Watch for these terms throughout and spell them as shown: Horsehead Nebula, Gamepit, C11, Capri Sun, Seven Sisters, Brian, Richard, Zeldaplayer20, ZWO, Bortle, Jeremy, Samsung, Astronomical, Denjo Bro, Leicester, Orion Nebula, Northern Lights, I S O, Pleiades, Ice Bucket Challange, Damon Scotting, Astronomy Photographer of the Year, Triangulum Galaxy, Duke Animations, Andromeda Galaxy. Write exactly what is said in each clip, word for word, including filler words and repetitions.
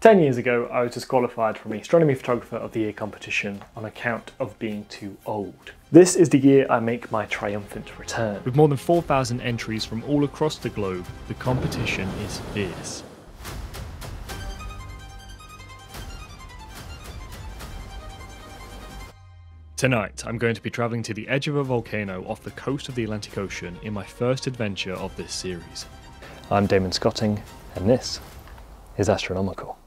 ten years ago, I was disqualified from the Astronomy Photographer of the Year competition on account of being too old. This is the year I make my triumphant return. With more than four thousand entries from all across the globe, the competition is fierce. Tonight, I'm going to be travelling to the edge of a volcano off the coast of the Atlantic Ocean in my first adventure of this series. I'm Damon Scotting, and this is Astronomical.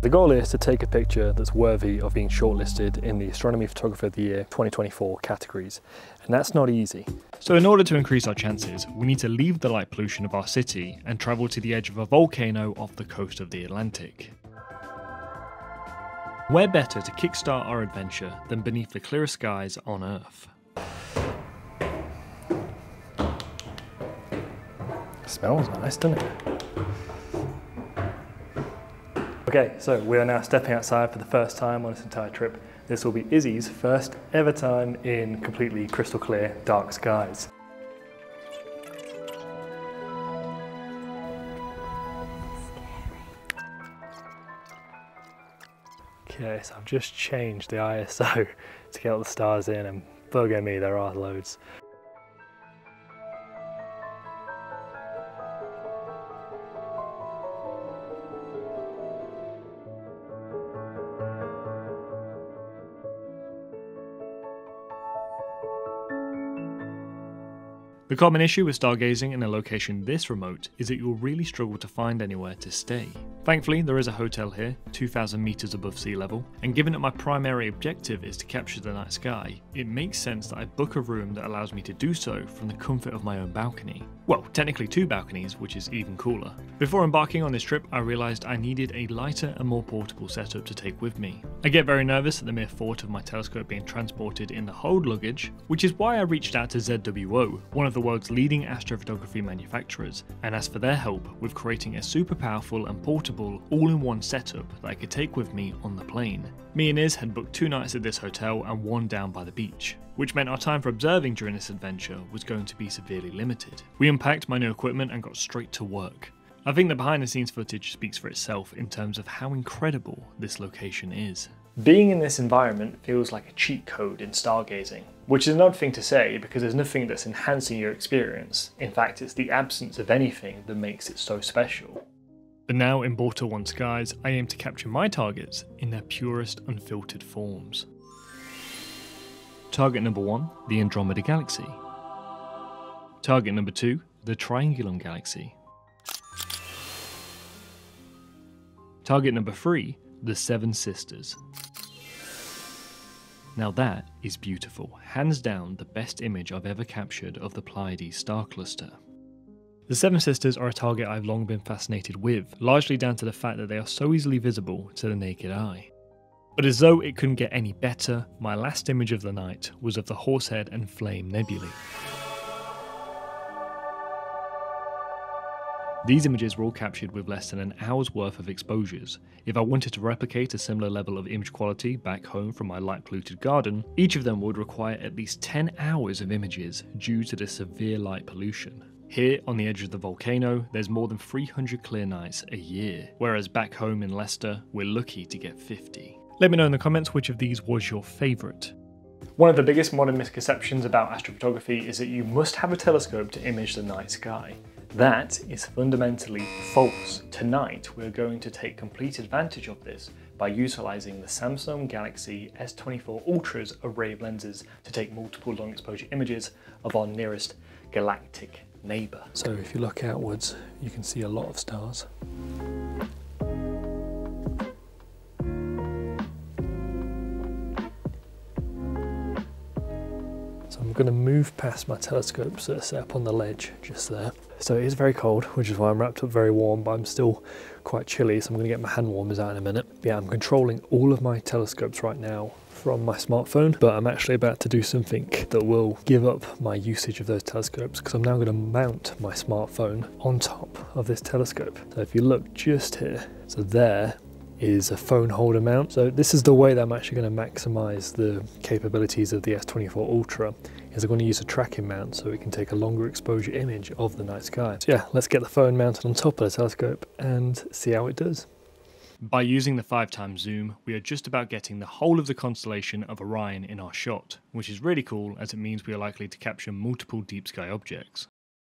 The goal is to take a picture that's worthy of being shortlisted in the Astronomy Photographer of the Year twenty twenty-four categories, and that's not easy. So in order to increase our chances, we need to leave the light pollution of our city and travel to the edge of a volcano off the coast of the Atlantic. Where better to kickstart our adventure than beneath the clearest skies on Earth? It smells nice, doesn't it? Okay, so we are now stepping outside for the first time on this entire trip. This will be Izzy's first ever time in completely crystal clear dark skies. Okay, so I've just changed the I S O to get all the stars in, and bugger me, there are loads. The common issue with stargazing in a location this remote is that you'll really struggle to find anywhere to stay. Thankfully, there is a hotel here, two thousand meters above sea level, and given that my primary objective is to capture the night sky, it makes sense that I book a room that allows me to do so from the comfort of my own balcony. Well, technically two balconies, which is even cooler. Before embarking on this trip, I realised I needed a lighter and more portable setup to take with me. I get very nervous at the mere thought of my telescope being transported in the hold luggage, which is why I reached out to Z W O, one of the world's leading astrophotography manufacturers, and asked for their help with creating a super powerful and portable all-in-one setup that I could take with me on the plane. Me and Iz had booked two nights at this hotel and one down by the beach, which meant our time for observing during this adventure was going to be severely limited. We unpacked my new equipment and got straight to work. I think the behind the scenes footage speaks for itself in terms of how incredible this location is. Being in this environment feels like a cheat code in stargazing, which is an odd thing to say because there's nothing that's enhancing your experience. In fact, it's the absence of anything that makes it so special. But now in Bortle skies, I aim to capture my targets in their purest, unfiltered forms. Target number one, the Andromeda Galaxy. Target number two, the Triangulum Galaxy. Target number three, the Seven Sisters. Now that is beautiful. Hands down, the best image I've ever captured of the Pleiades star cluster. The Seven Sisters are a target I've long been fascinated with, largely down to the fact that they are so easily visible to the naked eye. But as though it couldn't get any better, my last image of the night was of the Horsehead and Flame Nebulae. These images were all captured with less than an hour's worth of exposures. If I wanted to replicate a similar level of image quality back home from my light-polluted garden, each of them would require at least ten hours of images due to the severe light pollution. Here, on the edge of the volcano, there's more than three hundred clear nights a year, whereas back home in Leicester, we're lucky to get fifty. Let me know in the comments which of these was your favourite. One of the biggest modern misconceptions about astrophotography is that you must have a telescope to image the night sky. That is fundamentally false. Tonight, we're going to take complete advantage of this by utilizing the Samsung Galaxy S twenty-four Ultra's array of lenses to take multiple long exposure images of our nearest galactic neighbor. So if you look outwards, you can see a lot of stars. So I'm going to move past my telescopes that are set up on the ledge just there. So it is very cold, which is why I'm wrapped up very warm, but I'm still quite chilly, so I'm going to get my hand warmers out in a minute. But yeah, I'm controlling all of my telescopes right now from my smartphone, but I'm actually about to do something that will give up my usage of those telescopes, because I'm now going to mount my smartphone on top of this telescope. So if you look just here, so there is a phone holder mount. So this is the way that I'm actually going to maximize the capabilities of the S twenty-four Ultra, is I'm going to use a tracking mount so it can take a longer exposure image of the night sky. So yeah, let's get the phone mounted on top of the telescope and see how it does. By using the five times zoom, we are just about getting the whole of the constellation of Orion in our shot, which is really cool as it means we are likely to capture multiple deep sky objects.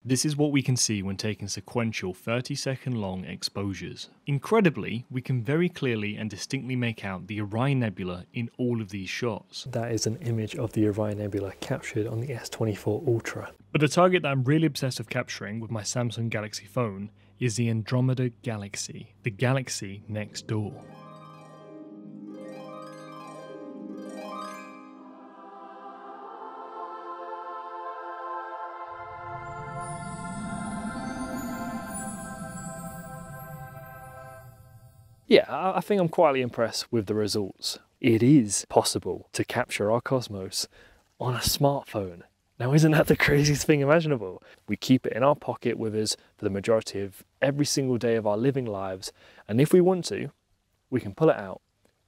This is what we can see when taking sequential thirty second long exposures. Incredibly, we can very clearly and distinctly make out the Orion Nebula in all of these shots. That is an image of the Orion Nebula captured on the S twenty-four Ultra. But the target that I'm really obsessed with capturing with my Samsung Galaxy phone is the Andromeda Galaxy, the galaxy next door. Yeah, I think I'm quietly impressed with the results. It is possible to capture our cosmos on a smartphone. Now, isn't that the craziest thing imaginable? We keep it in our pocket with us for the majority of every single day of our living lives. And if we want to, we can pull it out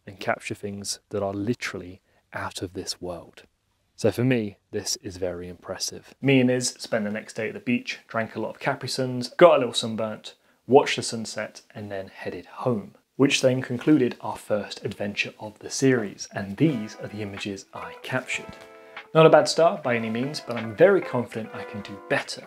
and capture things that are literally out of this world. So for me, this is very impressive. Me and Iz spent the next day at the beach, drank a lot of Capri Suns, got a little sunburnt, watched the sunset, and then headed home, which then concluded our first adventure of the series. And these are the images I captured. Not a bad start by any means, but I'm very confident I can do better.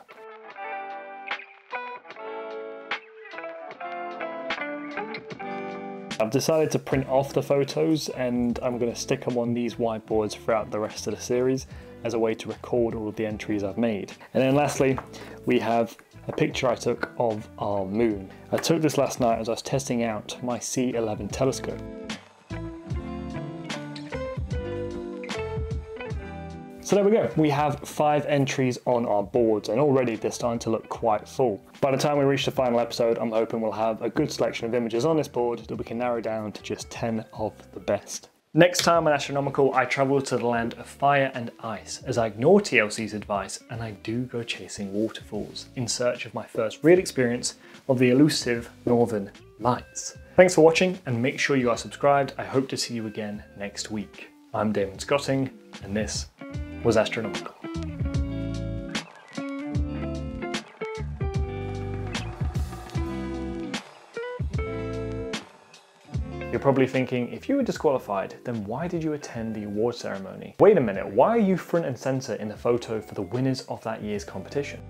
I've decided to print off the photos and I'm going to stick them on these whiteboards throughout the rest of the series as a way to record all of the entries I've made. And then lastly, we have a picture I took of our moon. I took this last night as I was testing out my C eleven telescope. So there we go, we have five entries on our boards and already they're starting to look quite full. By the time we reach the final episode, I'm hoping we'll have a good selection of images on this board that we can narrow down to just ten of the best. Next time on Astronomical, I travel to the land of fire and ice as I ignore T L C's advice and I do go chasing waterfalls in search of my first real experience of the elusive Northern Lights. Thanks for watching and make sure you are subscribed. I hope to see you again next week. I'm Damon Scotting and this was Astronomical. You're probably thinking, if you were disqualified, then why did you attend the award ceremony? Wait a minute, why are you front and center in the photo for the winners of that year's competition?